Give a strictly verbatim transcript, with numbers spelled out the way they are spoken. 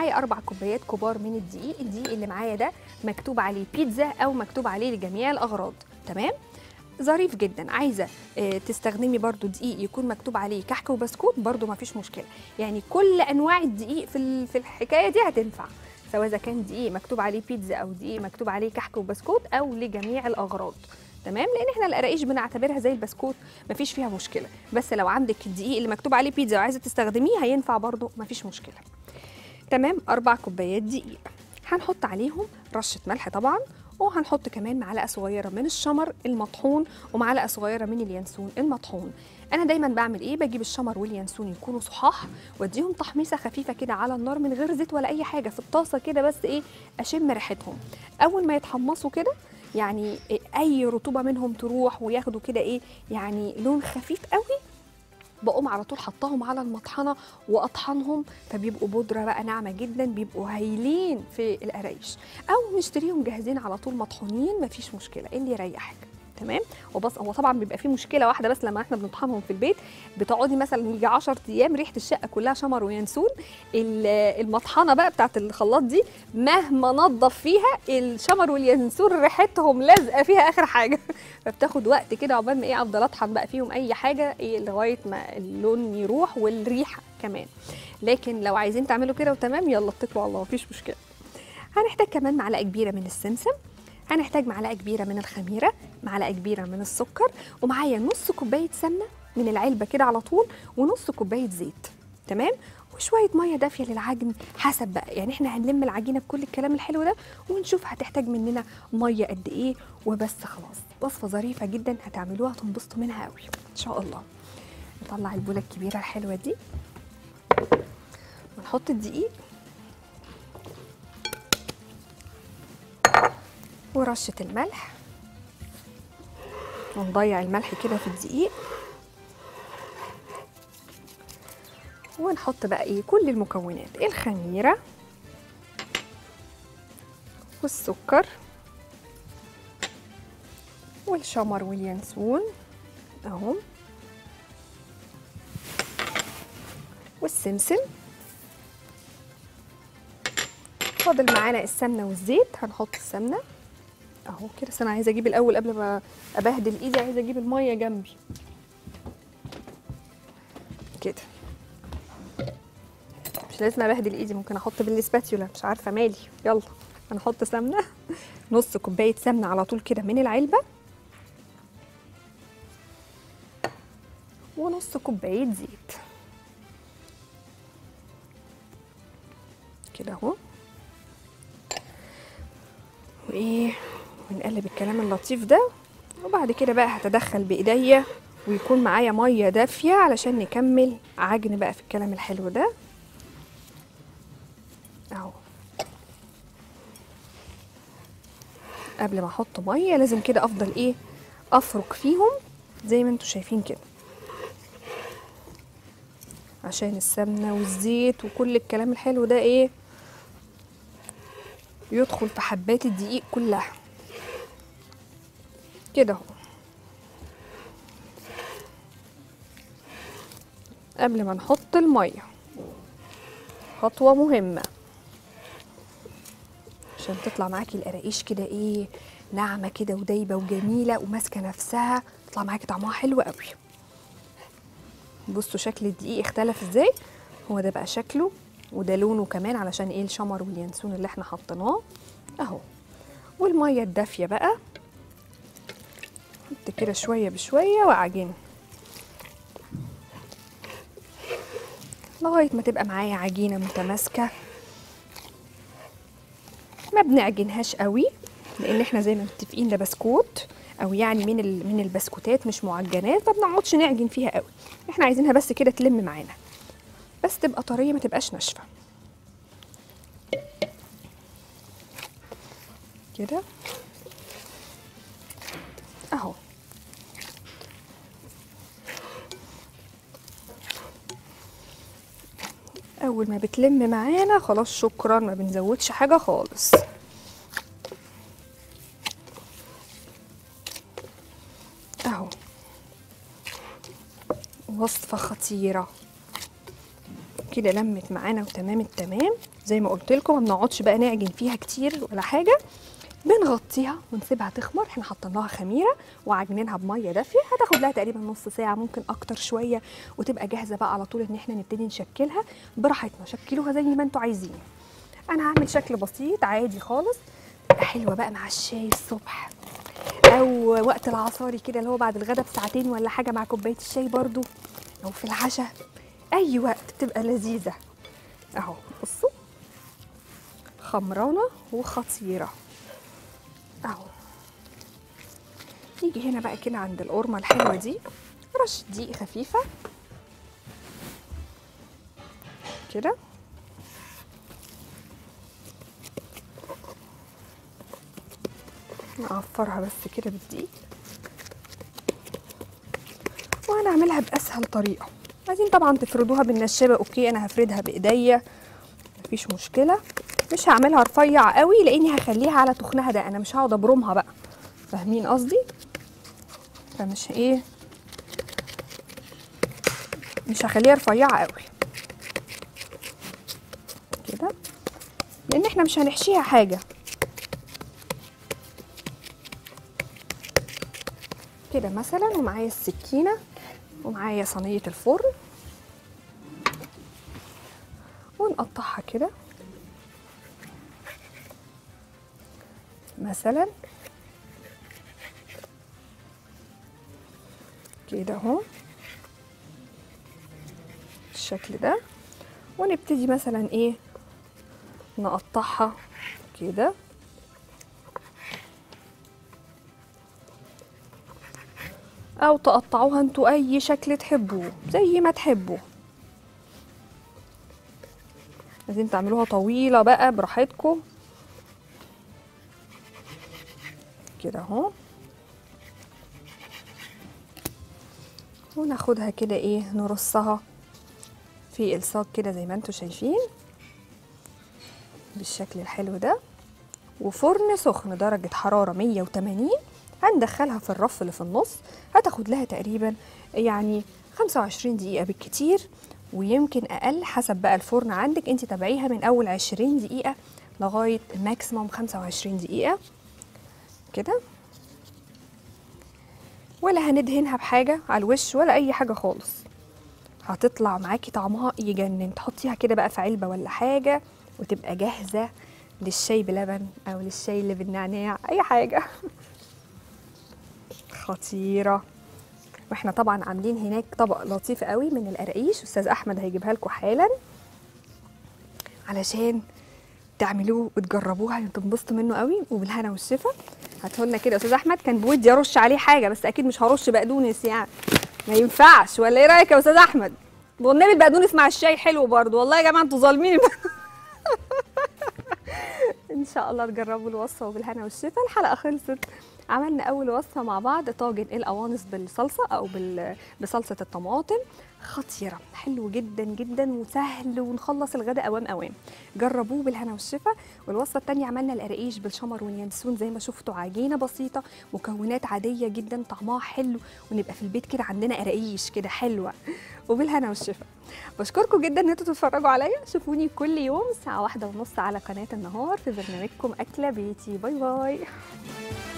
معايا اربع كوبايات كبار من الدقيق. الدقيق اللي معايا ده مكتوب عليه بيتزا او مكتوب عليه لجميع الاغراض، تمام؟ ظريف جدا. عايزه تستخدمي برضو دقيق يكون مكتوب عليه كحك وبسكوت، برضو ما فيش مشكله، يعني كل انواع الدقيق في في الحكايه دي هتنفع، سواء اذا كان دقيق مكتوب عليه بيتزا او دقيق مكتوب عليه كحك وبسكوت او لجميع الاغراض، تمام؟ لان احنا القراقيش بنعتبرها زي البسكوت، مفيش فيها مشكله. بس لو عندك الدقيق اللي مكتوب عليه بيتزا وعايزه تستخدميه هينفع برضو، مفيش مشكله، تمام؟ اربع كوبايات دقيق هنحط عليهم رشه ملح طبعا، وهنحط كمان معلقه صغيره من الشمر المطحون ومعلقه صغيره من اليانسون المطحون. انا دايما بعمل ايه؟ بجيب الشمر واليانسون يكونوا صحاح واديهم تحميصه خفيفه كده على النار من غير زيت ولا اي حاجه، في الطاسه كده بس ايه، اشم ريحتهم. اول ما يتحمصوا كده يعني اي رطوبه منهم تروح وياخدوا كده ايه يعني لون خفيف قوي، بقوم على طول حطاهم على المطحنه واطحنهم، فبيبقوا بودره بقى ناعمه جدا، بيبقوا هايلين في القرايش. او نشتريهم جاهزين على طول مطحونين، مفيش مشكله، اللي يريحك، تمام؟ وبس هو طبعا بيبقى فيه مشكله واحده بس لما احنا بنطحنهم في البيت، بتقعدي مثلا يجي عشرة ايام ريحه الشقه كلها شمر وينسون. المطحنه بقى بتاعت الخلاط دي مهما نظف فيها الشمر واليانسون ريحتهم لازقه فيها اخر حاجه، فبتاخد وقت كده عقبال ما ايه افضل اطحن بقى فيهم اي حاجه ايه لغايه ما اللون يروح والريحه كمان. لكن لو عايزين تعملوا كده وتمام يلا اتكلوا على الله، مفيش مشكله. هنحتاج كمان معلقه كبيره من السمسم، هنحتاج معلقه كبيره من الخميره، معلقه كبيره من السكر، ومعايا نص كوبايه سمنه من العلبه كده على طول، ونص كوبايه زيت، تمام؟ وشويه ميه دافيه للعجن حسب بقى، يعني احنا هنلم العجينه بكل الكلام الحلو ده ونشوف هتحتاج مننا ميه قد ايه وبس. خلاص وصفه ظريفه جدا هتعملوها هتنبسطوا منها قوي ان شاء الله. نطلع البوله الكبيره الحلوه دي ونحط الدقيق ورشه الملح، ونضيع الملح كده في الدقيق، ونحط بقى ايه كل المكونات، الخميره والسكر والشمر واليانسون اهم والسمسم. فاضل معانا السمنه والزيت، هنحط السمنه اهو كده، بس انا عايزه اجيب الاول قبل ما ابهدل ايدي، عايزه اجيب الميه جنبي كده، مش لازم ابهدل ايدي، ممكن احط بالسباتيولا، مش عارفه مالي. يلا هنحط سمنه، نص كوبايه سمنه على طول كده من العلبه، ونص كوبايه زيت كده اهو، وايه ونقلب الكلام اللطيف ده. وبعد كده بقى هتدخل بايديا ويكون معايا ميه دافيه علشان نكمل عجن بقى في الكلام الحلو ده اهو. قبل ما احط ميه لازم كده افضل ايه افرك فيهم زي ما انتوا شايفين كده، عشان السمنه والزيت وكل الكلام الحلو ده ايه يدخل في حبات الدقيق كلها كده اهو. قبل ما نحط الميه خطوه مهمه عشان تطلع معاكي القراقيش كده ايه ناعمه كده ودايبه وجميله وماسكه نفسها، تطلع معاكي طعمها حلو قوي. بصوا شكل الدقيق اختلف ازاي، هو ده بقى شكله وده لونه كمان علشان ايه الشمر واليانسون اللي احنا حطيناه اهو. والميه الدافيه بقى نحط كده شويه بشويه وعجينه لغايه ما تبقى معايا عجينه متماسكه، ما بنعجنهاش قوي لان احنا زي ما متفقين ده بسكوت او يعني من من البسكوتات مش معجنات، فبنقعدش نعجن فيها قوي، احنا عايزينها بس كده تلم معانا، بس تبقى طريه ما تبقاش ناشفه كده اهو. اول ما بتلم معانا خلاص شكرا، ما بنزودش حاجه خالص. وصفة خطيرة كده، لمت معانا وتمام التمام. زي ما قلت لكم ما بنقعدش بقى نعجن فيها كتير ولا حاجه، بنغطيها ونسيبها تخمر. احنا حاطين لها خميره وعجنينها بميه دافيه، هتاخد لها تقريبا نص ساعه ممكن اكتر شويه، وتبقى جاهزه بقى على طول ان احنا نبتدي نشكلها براحتنا. شكلوها زي ما انتوا عايزين، انا هعمل شكل بسيط عادي خالص. تبقى حلوه بقى مع الشاي الصبح او وقت العصاري كده اللي هو بعد الغدا بساعتين ولا حاجه، مع كوبايه الشاي برده، او في العشاء، اي وقت بتبقى لذيذه. اهو بصوا خمرانه وخطيره اهو. نيجي هنا بقى كده عند القرمه الحلوه دي، رشه دقيق خفيفه كده، نعفرها بس كده بالدقيق. وهنعملها باسهل طريقه، عايزين طبعا تفردوها بالنشابه اوكي، انا هفردها بايديا مفيش مشكله. مش هعملها رفيع قوي لاني هخليها على تخنها ده، انا مش هقعد ابرمها بقى، فاهمين قصدي؟ فمش ايه مش هخليها رفيعه قوي كده، لان احنا مش هنحشيها حاجه كده مثلا. ومعايا السكينه ومعايا صينيه الفرن، ونقطعها كده مثلا كده اهو بالشكل ده، ونبتدي مثلا ايه نقطعها كده او تقطعوها انتوا اي شكل تحبوه زي ما تحبوا. عايزين تعملوها طويله بقى براحتكم كده اهو، وناخدها كده ايه نرصها في الصاج كده زي ما انتوا شايفين بالشكل الحلو ده. وفرن سخن درجه حراره مية وتمانين، هندخلها في الرف اللي في النص، هتاخد لها تقريبا يعني خمسة وعشرين دقيقه بالكتير ويمكن اقل، حسب بقى الفرن عندك انت تابعيها من اول عشرين دقيقه لغايه ماكسيموم خمسة وعشرين دقيقه كده. ولا هندهنها بحاجه على الوش ولا اي حاجه خالص، هتطلع معاكي طعمها يجنن. تحطيها كده بقى في علبه ولا حاجه وتبقى جاهزه للشاي بلبن او للشاي اللي بالنعناع، اي حاجه خطيره. واحنا طبعا عاملين هناك طبق لطيف قوي من القراقيش، استاذ احمد هيجيبها لكم حالا علشان تعملوه وتجربوها وتنبسطوا منه قوي، وبالهنا والشفا. هاتهولنا كده يا استاذ احمد، كان بودي ارش عليه حاجه بس اكيد مش هرش بقدونس يعني، ما ينفعش، ولا ايه رايك يا استاذ احمد؟ والنبي البقدونس مع الشاي حلو برضه، والله يا جماعه انتوا ظالمين. ان شاء الله تجربوا الوصفه وبالهنا والشفا. الحلقه خلصت، عملنا اول وصفه مع بعض، طاجن القوانص بالصلصه او بصلصه الطماطم، خطيره حلو جدا جدا وسهل، ونخلص الغداء اوام اوام. جربوه بالهنا والشفا. والوصفه الثانيه عملنا القراقيش بالشمر واليانسون زي ما شفتوا، عجينه بسيطه مكونات عاديه جدا طعمها حلو، ونبقى في البيت كده عندنا قراقيش كده حلوه وبالهنا والشفا. بشكركم جدا ان انتوا تتفرجوا عليا، شوفوني كل يوم الساعه واحدة ونص على قناه النهار في برنامجكم اكله بيتي. باي باي.